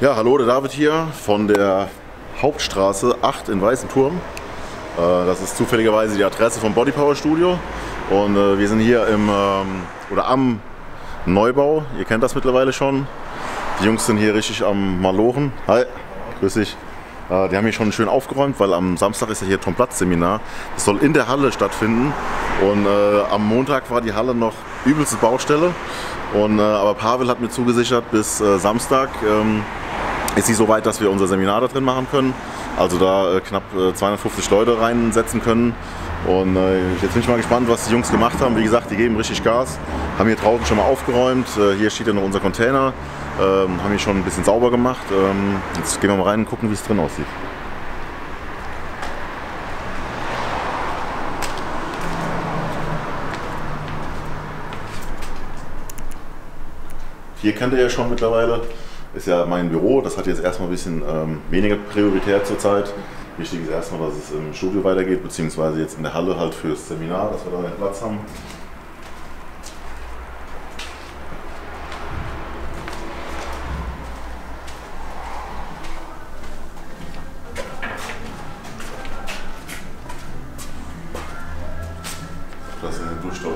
Ja, hallo, der David hier von der Hauptstraße 8 in Weißenthurm. Das ist zufälligerweise die Adresse vom Bodypower Studio und wir sind hier am Neubau. Ihr kennt das mittlerweile schon. Die Jungs sind hier richtig am Malochen. Hi, grüß dich. Die haben hier schon schön aufgeräumt, weil am Samstag ist ja hier Tom-Platz-Seminar. Das soll in der Halle stattfinden und am Montag war die Halle noch übelste Baustelle. Und, aber Pavel hat mir zugesichert, bis Samstag ist sie so weit, dass wir unser Seminar da drin machen können. Also da knapp 250 Leute reinsetzen können. Und jetzt bin ich mal gespannt, was die Jungs gemacht haben. Wie gesagt, die geben richtig Gas. Haben hier draußen schon mal aufgeräumt. Hier steht ja noch unser Container. Haben hier schon ein bisschen sauber gemacht. Jetzt gehen wir mal rein und gucken, wie es drin aussieht. Hier kennt ihr ja schon mittlerweile. Ist ja mein Büro, das hat jetzt erstmal ein bisschen weniger Priorität zurzeit. Wichtig ist erstmal, dass es im Studio weitergeht, beziehungsweise jetzt in der Halle halt fürs Seminar, dass wir da einen Platz haben. Das sind die Durchstauber.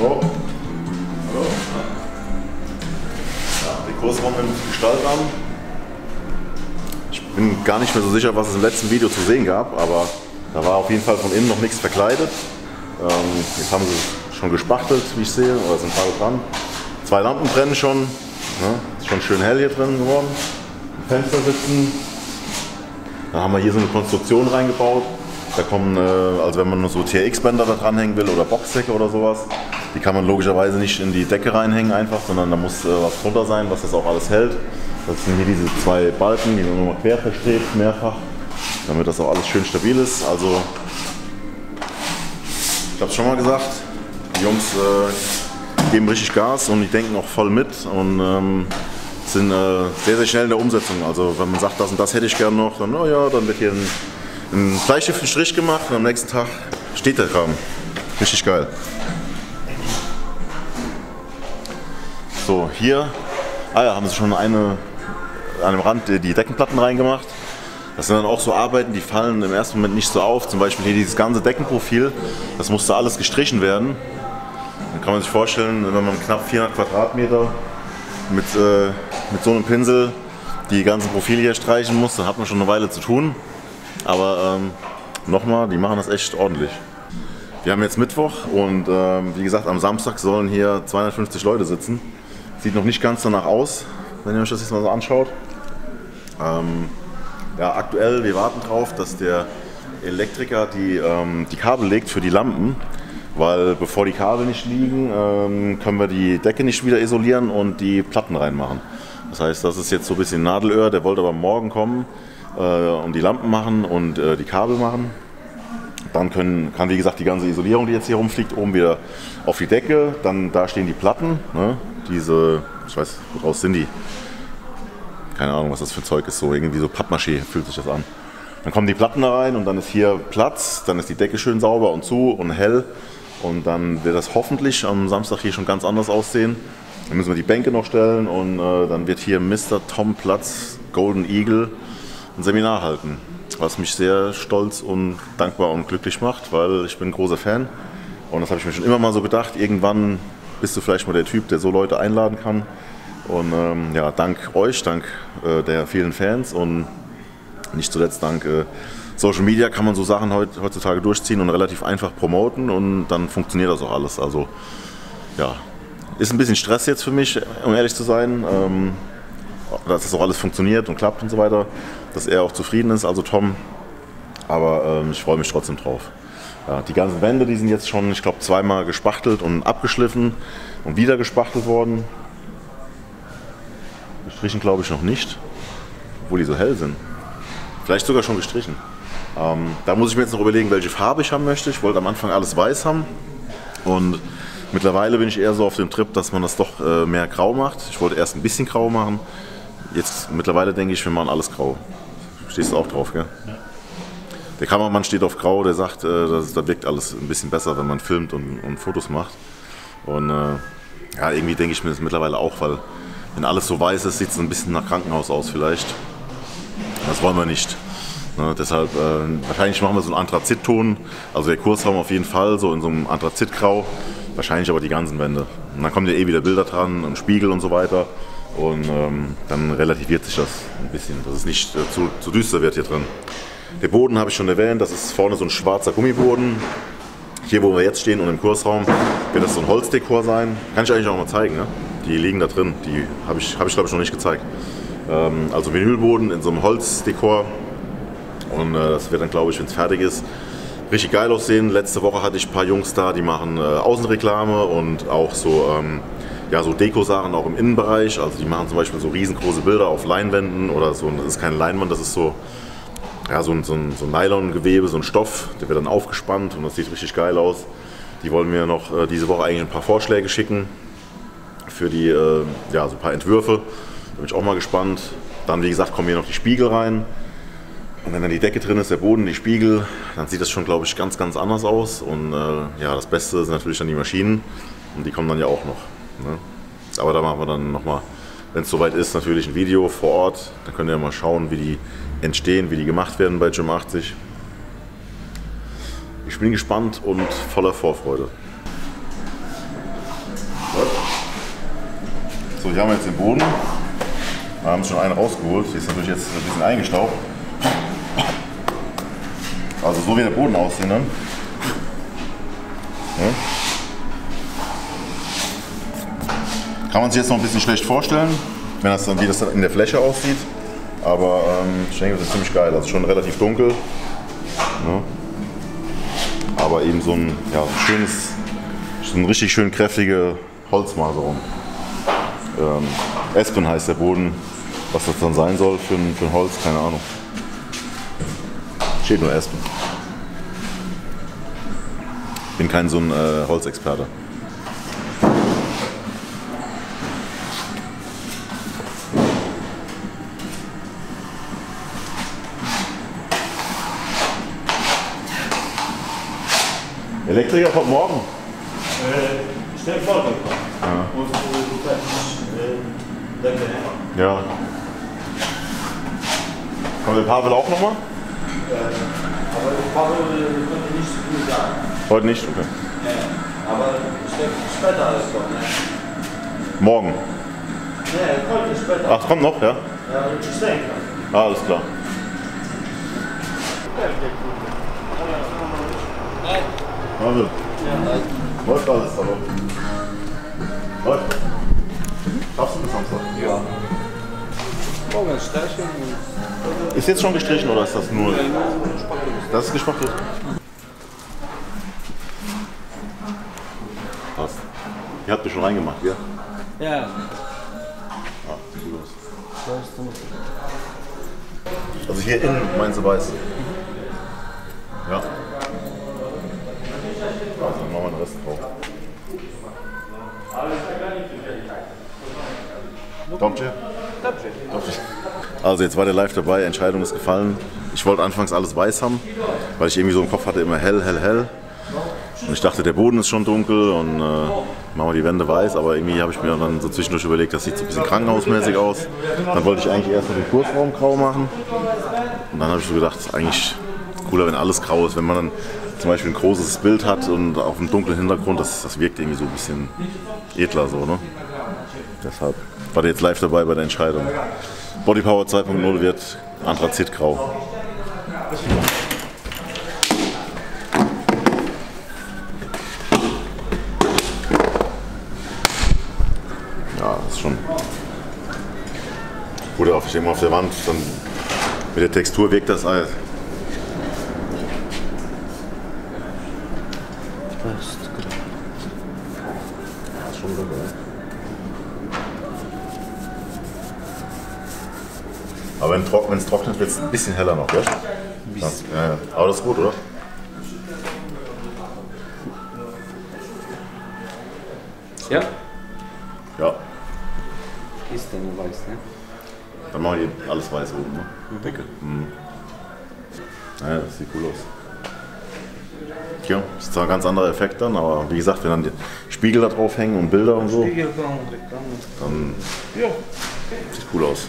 Hallo? Hallo? Ja, den Kurs wollen wir gestaltet haben. Ich bin gar nicht mehr so sicher, was es im letzten Video zu sehen gab, aber da war auf jeden Fall von innen noch nichts verkleidet. Jetzt haben sie schon gespachtelt, wie ich sehe, oder sind ein paar dran. Zwei Lampen brennen schon. Ne? Ist schon schön hell hier drin geworden. Im Fenster sitzen. Dann haben wir hier so eine Konstruktion reingebaut. Da kommen, also wenn man nur so TRX-Bänder da dranhängen will oder Boxsäcke oder sowas, die kann man logischerweise nicht in die Decke reinhängen einfach, sondern da muss was drunter sein, was das auch alles hält. Das sind hier diese zwei Balken, die man nochmal quer verstrebt, mehrfach, damit das auch alles schön stabil ist. Also, ich habe es schon mal gesagt, die Jungs geben richtig Gas und die denken auch voll mit und sind sehr, sehr schnell in der Umsetzung. Also wenn man sagt, das und das hätte ich gerne noch, dann, naja, dann wird hier einen bleistiftenden Strich gemacht und am nächsten Tag steht der Kram. Richtig geil. So, hier haben sie schon an dem Rand die Deckenplatten reingemacht. Das sind dann auch so Arbeiten, die fallen im ersten Moment nicht so auf. Zum Beispiel hier dieses ganze Deckenprofil, das musste alles gestrichen werden. Dann kann man sich vorstellen, wenn man knapp 400 Quadratmeter mit so einem Pinsel die ganzen Profile hier streichen muss, dann hat man schon eine Weile zu tun. Aber nochmal, die machen das echt ordentlich. Wir haben jetzt Mittwoch und wie gesagt, am Samstag sollen hier 250 Leute sitzen. Sieht noch nicht ganz danach aus, wenn ihr euch das jetzt mal so anschaut. Ja, aktuell, wir warten drauf, dass der Elektriker die Kabel legt für die Lampen. Weil bevor die Kabel nicht liegen, können wir die Decke nicht wieder isolieren und die Platten reinmachen. Das heißt, das ist jetzt so ein bisschen Nadelöhr, der wollte aber morgen kommen. Und die Lampen machen und die Kabel machen. Dann kann wie gesagt die ganze Isolierung, die jetzt hier rumfliegt, oben wieder auf die Decke. Dann da stehen die Platten, ne? Diese, ich weiß, woraus sind die? Keine Ahnung, was das für ein Zeug ist, so irgendwie so Pappmaché fühlt sich das an. Dann kommen die Platten da rein und dann ist hier Platz, dann ist die Decke schön sauber und zu und hell. Und dann wird das hoffentlich am Samstag hier schon ganz anders aussehen. Dann müssen wir die Bänke noch stellen und dann wird hier Mr. Tom Platz Golden Eagle ein Seminar halten, was mich sehr stolz und dankbar und glücklich macht, weil ich bin ein großer Fan und das habe ich mir schon immer mal so gedacht, irgendwann bist du vielleicht mal der Typ, der so Leute einladen kann und ja, dank euch, dank der vielen Fans und nicht zuletzt dank Social Media kann man so Sachen heutzutage durchziehen und relativ einfach promoten und dann funktioniert das auch alles, also ja, ist ein bisschen Stress jetzt für mich, um ehrlich zu sein. Dass das auch alles funktioniert und klappt und so weiter, dass er auch zufrieden ist, also Tom, aber ich freue mich trotzdem drauf. Ja, die ganzen Wände, die sind jetzt schon, ich glaube, zweimal gespachtelt und abgeschliffen und wieder gespachtelt worden. Gestrichen glaube ich noch nicht, obwohl die so hell sind. Vielleicht sogar schon gestrichen. Da muss ich mir jetzt noch überlegen, welche Farbe ich haben möchte. Ich wollte am Anfang alles weiß haben und mittlerweile bin ich eher so auf dem Trip, dass man das doch mehr grau macht. Ich wollte erst ein bisschen grau machen. Jetzt mittlerweile denke ich, wir machen alles grau. Stehst du auch drauf, gell? Ja. Der Kameramann steht auf Grau, der sagt, da wirkt alles ein bisschen besser, wenn man filmt und Fotos macht. Und ja, irgendwie denke ich mir das mittlerweile auch, weil wenn alles so weiß ist, sieht es ein bisschen nach Krankenhaus aus vielleicht. Das wollen wir nicht. Ne, deshalb, wahrscheinlich machen wir so einen Anthrazitton, also der Kursraum auf jeden Fall, so in so einem Anthrazitgrau, wahrscheinlich aber die ganzen Wände. Und dann kommen ja eh wieder Bilder dran, ein Spiegel und so weiter und dann relativiert sich das ein bisschen, dass es nicht zu düster wird hier drin. Der Boden habe ich schon erwähnt, das ist vorne so ein schwarzer Gummiboden. Hier, wo wir jetzt stehen und im Kursraum, wird das so ein Holzdekor sein. Kann ich eigentlich auch mal zeigen, ne? Die liegen da drin, die habe ich glaube ich noch nicht gezeigt. Also Vinylboden in so einem Holzdekor. Und das wird dann, glaube ich, wenn es fertig ist, richtig geil aussehen. Letzte Woche hatte ich ein paar Jungs da, die machen Außenreklame und auch so, ja, so Deko-Sachen auch im Innenbereich. Also die machen zum Beispiel so riesengroße Bilder auf Leinwänden oder so. Das ist keine Leinwand, das ist so, ja, so ein Nylongewebe, so ein Stoff, der wird dann aufgespannt und das sieht richtig geil aus. Die wollen mir noch diese Woche eigentlich ein paar Vorschläge schicken für die, ja, so ein paar Entwürfe. Da bin ich auch mal gespannt. Dann, wie gesagt, kommen hier noch die Spiegel rein. Und wenn dann die Decke drin ist, der Boden, die Spiegel, dann sieht das schon, glaube ich, ganz, ganz anders aus. Und ja, das Beste sind natürlich dann die Maschinen und die kommen dann ja auch noch. Ne? Aber da machen wir dann nochmal, wenn es soweit ist, natürlich ein Video vor Ort. Dann könnt ihr mal schauen, wie die entstehen, wie die gemacht werden bei GYM80. Ich bin gespannt und voller Vorfreude. So, hier haben wir jetzt den Boden. Da haben wir schon einen rausgeholt. Hier ist natürlich jetzt ein bisschen eingestaubt. Also so wie der Boden aussehen dann. Ja. Kann man sich jetzt noch ein bisschen schlecht vorstellen, wenn das dann, wie das dann in der Fläche aussieht. Aber ich denke, das ist ziemlich geil. Also schon relativ dunkel. Ne? Aber eben so ein, ja, so ein richtig schön kräftige Holzmaserung. Espen heißt der Boden. Was das dann sein soll für ein Holz, keine Ahnung. Steht nur Espen. Ich bin kein so ein Holzexperte. Elektriker kommt morgen. Ich bin morgen gekommen. Ja. Und du kannst nicht denken. Ja. Kommt der Pavel auch nochmal? Aber Pavel konnte nicht so viel sagen. Heute nicht? Okay. Ja, aber ich denke, später alles kommt. Ne? Morgen? Ne, heute später. Ach, es kommt noch, ja? Ja, ich denke. Ah, alles klar. Pavel, läuft alles, aber. Läuft. Schaffst du bis Samstag? Ja. Morgen Stärchen. Ist jetzt schon gestrichen oder ist das nur? Das ist gespachtelt. Passt. Ihr habt mich schon reingemacht, ja? Ja. Ah, gut los. Also hier innen meinst du weiß? Ja. Also dann machen wir den Rest drauf. Domche? Also jetzt war der live dabei, Entscheidung ist gefallen. Ich wollte anfangs alles weiß haben, weil ich irgendwie so im Kopf hatte, immer hell, hell, hell. Und ich dachte, der Boden ist schon dunkel und machen wir die Wände weiß, aber irgendwie habe ich mir dann so zwischendurch überlegt, das sieht so ein bisschen krankenhausmäßig aus. Dann wollte ich eigentlich erst den Kursraum grau machen und dann habe ich so gedacht, es ist eigentlich cooler, wenn alles grau ist. Wenn man dann zum Beispiel ein großes Bild hat und auf einem dunklen Hintergrund, das wirkt irgendwie so ein bisschen edler so, ne? Deshalb war der jetzt live dabei bei der Entscheidung. Bodypower 2.0 wird anthrazitgrau. Ja, das ist schon. Gut, ich denke mal auf der Wand, dann mit der Textur wirkt das alles. Passt. Das ist schon gut, oder? Aber wenn es trocknet, wird es ein bisschen heller noch, gell? Ja, ja. Aber das ist gut, oder? Ja? Ja. Ist denn nur weiß, ne? Dann machen wir alles weiß oben, ne? Decke. Mhm. Ja, das sieht cool aus. Ja, ist zwar ein ganz anderer Effekt dann, aber wie gesagt, wenn dann die Spiegel da drauf hängen und Bilder und so, dann sieht cool aus.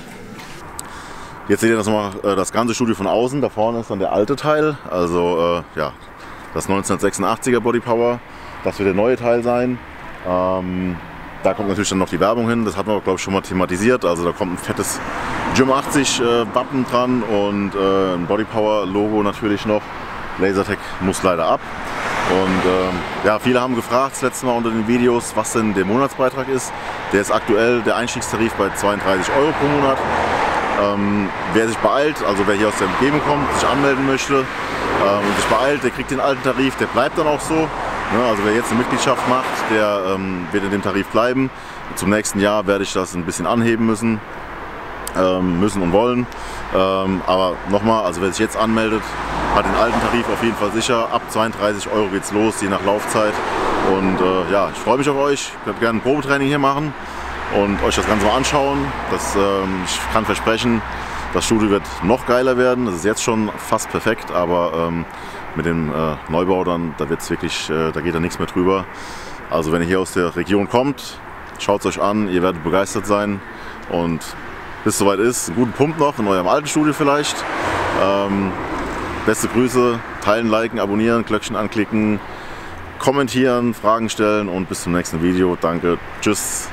Jetzt seht ihr das mal, das ganze Studio von außen. Da vorne ist dann der alte Teil, also ja, das 1986er Bodypower. Das wird der neue Teil sein. Da kommt natürlich dann noch die Werbung hin, das hatten wir glaube ich schon mal thematisiert. Also da kommt ein fettes GYM80-Wappen dran und ein Bodypower-Logo natürlich noch. LaserTech muss leider ab. Und ja, viele haben gefragt das letzte Mal unter den Videos, was denn der Monatsbeitrag ist. Der ist aktuell der Einstiegstarif bei 32 € pro Monat. Wer sich beeilt, also wer hier aus der Umgebung kommt, sich anmelden möchte und sich beeilt, der kriegt den alten Tarif, der bleibt dann auch so. Also wer jetzt eine Mitgliedschaft macht, der wird in dem Tarif bleiben. Zum nächsten Jahr werde ich das ein bisschen anheben müssen, und wollen. Aber nochmal, also wer sich jetzt anmeldet, hat den alten Tarif auf jeden Fall sicher. Ab 32 € geht's los, je nach Laufzeit. Und ja, ich freue mich auf euch. Ich werde gerne ein Probetraining hier machen und euch das Ganze mal anschauen. Das, ich kann versprechen, das Studio wird noch geiler werden. Es ist jetzt schon fast perfekt, aber mit dem Neubau dann, da wird's wirklich, da geht da nichts mehr drüber. Also wenn ihr hier aus der Region kommt, schaut es euch an, ihr werdet begeistert sein. Und bis es soweit ist, einen guten Pump noch in eurem alten Studio vielleicht. Beste Grüße, teilen, liken, abonnieren, Glöckchen anklicken, kommentieren, Fragen stellen und bis zum nächsten Video. Danke, tschüss.